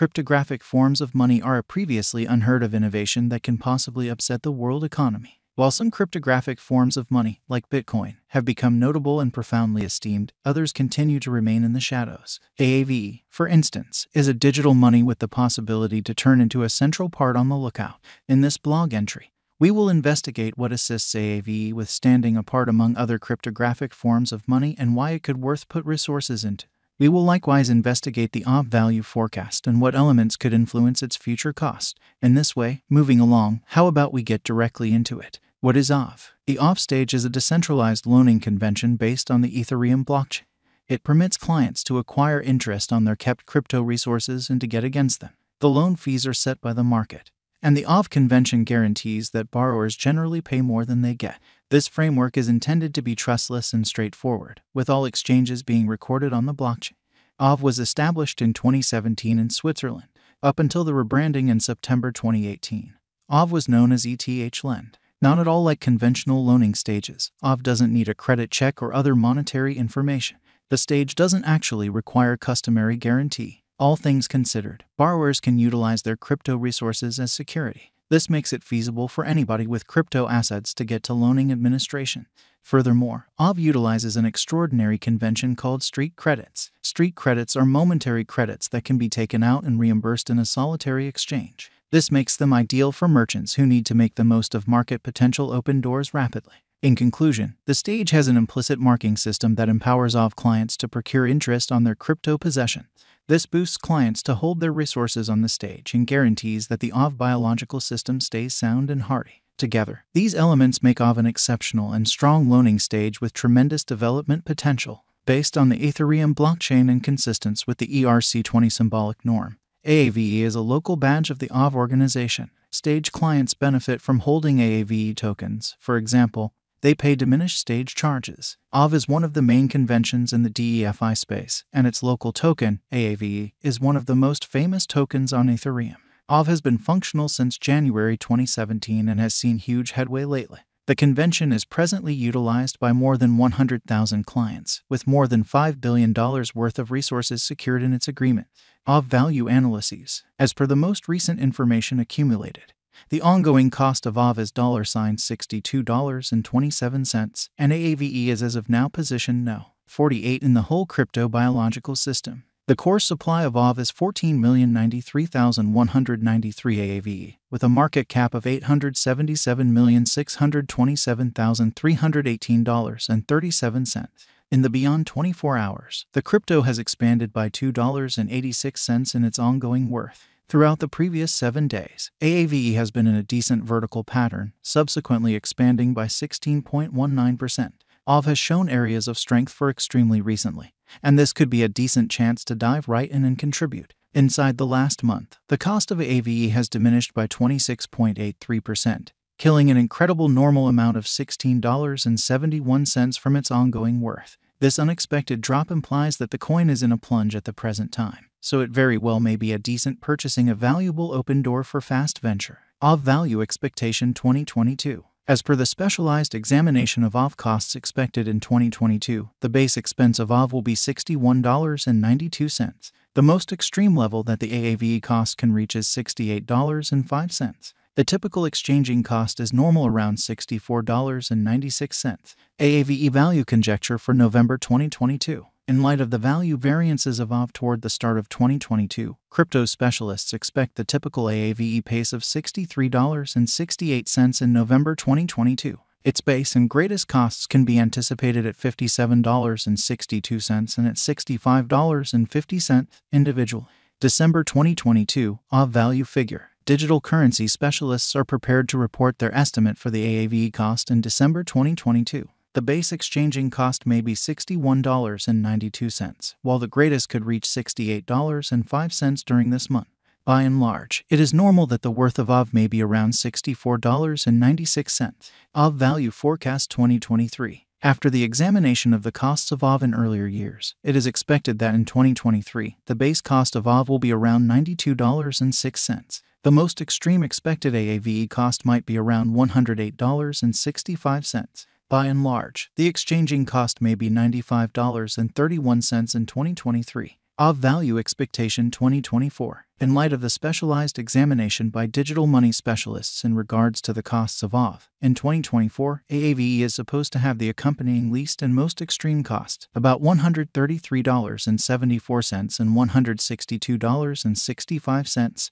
Cryptographic forms of money are a previously unheard of innovation that can possibly upset the world economy. While some cryptographic forms of money, like Bitcoin, have become notable and profoundly esteemed, others continue to remain in the shadows. Aave, for instance, is a digital money with the possibility to turn into a central part on the lookout. In this blog entry, we will investigate what assists Aave with standing apart among other cryptographic forms of money and why it could worth put resources into. We will likewise investigate the Aave value forecast and what elements could influence its future cost. In this way, moving along, how about we get directly into it? What is Aave? The Aave stage is a decentralized loaning convention based on the Ethereum blockchain. It permits clients to acquire interest on their kept crypto resources and to get against them. The loan fees are set by the market, and the Aave convention guarantees that borrowers generally pay more than they get. This framework is intended to be trustless and straightforward, with all exchanges being recorded on the blockchain. Aave was established in 2017 in Switzerland, up until the rebranding in September 2018. Aave was known as ETHLend. Not at all like conventional loaning stages, Aave doesn't need a credit check or other monetary information. The stage doesn't actually require customary guarantee. All things considered, borrowers can utilize their crypto resources as security. This makes it feasible for anybody with crypto assets to get to loaning administration. Furthermore, Aave utilizes an extraordinary convention called street credits. Street credits are momentary credits that can be taken out and reimbursed in a solitary exchange. This makes them ideal for merchants who need to make the most of market potential open doors rapidly. In conclusion, the stage has an implicit marking system that empowers Aave clients to procure interest on their crypto possession. This boosts clients to hold their resources on the stage and guarantees that the Aave biological system stays sound and hearty. Together, these elements make Aave an exceptional and strong loaning stage with tremendous development potential. Based on the Ethereum blockchain and consistent with the ERC-20 symbolic norm, Aave is a local badge of the Aave organization. Stage clients benefit from holding Aave tokens. For example, they pay diminished stage charges. Aave is one of the main conventions in the DeFi space, and its local token, Aave, is one of the most famous tokens on Ethereum. Aave has been functional since January 2017 and has seen huge headway lately. The convention is presently utilized by more than 100,000 clients, with more than $5 billion worth of resources secured in its agreement. Aave value analyses. As per the most recent information accumulated, the ongoing cost of Aave is $62.27, and Aave is as of now position No. 48 in the whole crypto biological system. The core supply of Aave is 14,093,193 Aave, with a market cap of $877,627,318.37. In the beyond 24 hours, the crypto has expanded by $2.86 in its ongoing worth. Throughout the previous 7 days, Aave has been in a decent vertical pattern, subsequently expanding by 16.19%. Aave has shown areas of strength for extremely recently, and this could be a decent chance to dive right in and contribute. Inside the last month, the cost of Aave has diminished by 26.83%, killing an incredible normal amount of $16.71 from its ongoing worth. This unexpected drop implies that the coin is in a plunge at the present time, so it very well may be a decent purchasing a valuable open door for fast venture. Aave value expectation 2022. As per the specialized examination of Aave costs expected in 2022, the base expense of Aave will be $61.92. The most extreme level that the Aave cost can reach is $68.05. The typical exchanging cost is normal around $64.96. Aave value conjecture for November 2022. In light of the value variances of Aave toward the start of 2022, crypto specialists expect the typical Aave pace of $63.68 in November 2022. Its base and greatest costs can be anticipated at $57.62 and at $65.50 individually. December 2022, Aave value figure. Digital currency specialists are prepared to report their estimate for the Aave cost in December 2022. The base exchanging cost may be $61.92, while the greatest could reach $68.05 during this month. By and large, it is normal that the worth of Aave may be around $64.96. Aave value forecast 2023. After the examination of the costs of Aave in earlier years, it is expected that in 2023, the base cost of Aave will be around $92.06. The most extreme expected Aave cost might be around $108.65. By and large, the exchanging cost may be $95.31 in 2023. Aave Value Expectation 2024. In light of the specialized examination by digital money specialists in regards to the costs of Aave, in 2024, Aave is supposed to have the accompanying least and most extreme cost, about $133.74 and $162.65.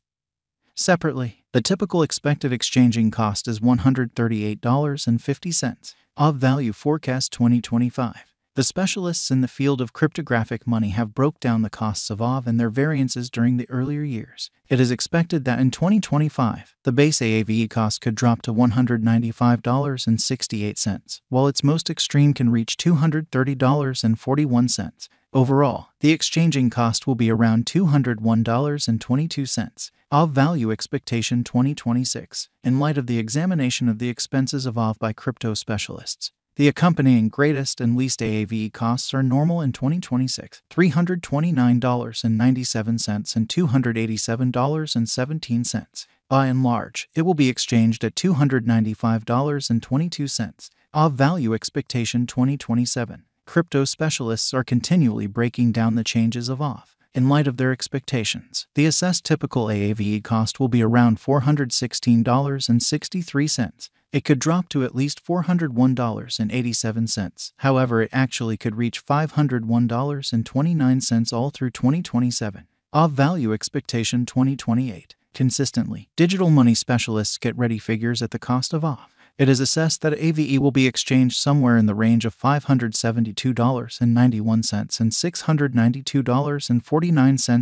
Separately, the typical expected exchanging cost is $138.50. Aave Value Forecast 2025. The specialists in the field of cryptographic money have broke down the costs of Aave and their variances during the earlier years. It is expected that in 2025, the base Aave cost could drop to $195.68, while its most extreme can reach $230.41. Overall, the exchanging cost will be around $201.22. Aave Value Expectation 2026. In light of the examination of the expenses of Aave by crypto specialists, the accompanying greatest and least Aave costs are normal in 2026, $329.97 and $287.17. By and large, it will be exchanged at $295.22. Aave Value Expectation 2027. Crypto specialists are continually breaking down the changes of Aave. In light of their expectations, the assessed typical Aave cost will be around $416.63. It could drop to at least $401.87, however it actually could reach $501.29 all through 2027. Aave Value Expectation 2028. Consistently, digital money specialists get ready figures at the cost of Aave. It is assessed that Aave will be exchanged somewhere in the range of $572.91 and $692.49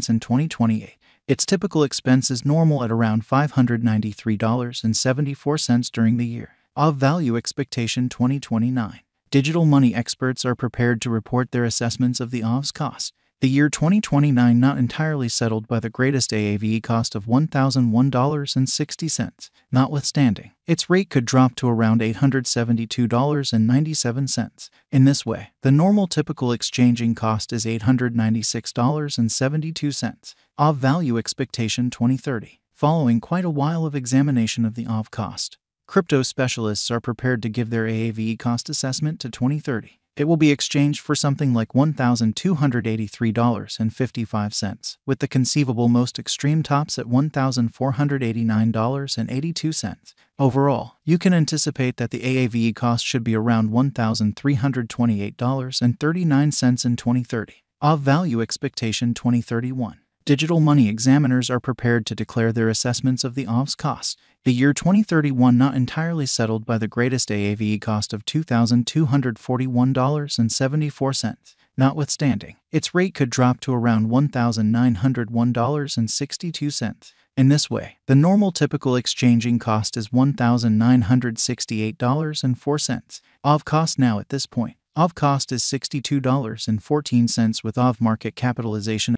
in 2028. Its typical expense is normal at around $593.74 during the year. Aave Value Expectation 2029. Digital money experts are prepared to report their assessments of the Aave's cost. The year 2029 not entirely settled by the greatest Aave cost of $1,001.60. Notwithstanding, its rate could drop to around $872.97. In this way, the normal typical exchanging cost is $896.72. Aave Value Expectation 2030. Following quite a while of examination of the Aave cost, crypto specialists are prepared to give their Aave cost assessment to 2030. It will be exchanged for something like $1,283.55, with the conceivable most extreme tops at $1,489.82. Overall, you can anticipate that the Aave cost should be around $1,328.39 in 2030. Aave Value Expectation 2031. Digital money examiners are prepared to declare their assessments of the Aave's cost. The year 2031 not entirely settled by the greatest Aave cost of $2,241.74. Notwithstanding, its rate could drop to around $1,901.62. In this way, the normal typical exchanging cost is $1,968.04. Aave cost now at this point. Aave cost is $62.14 with Aave market capitalization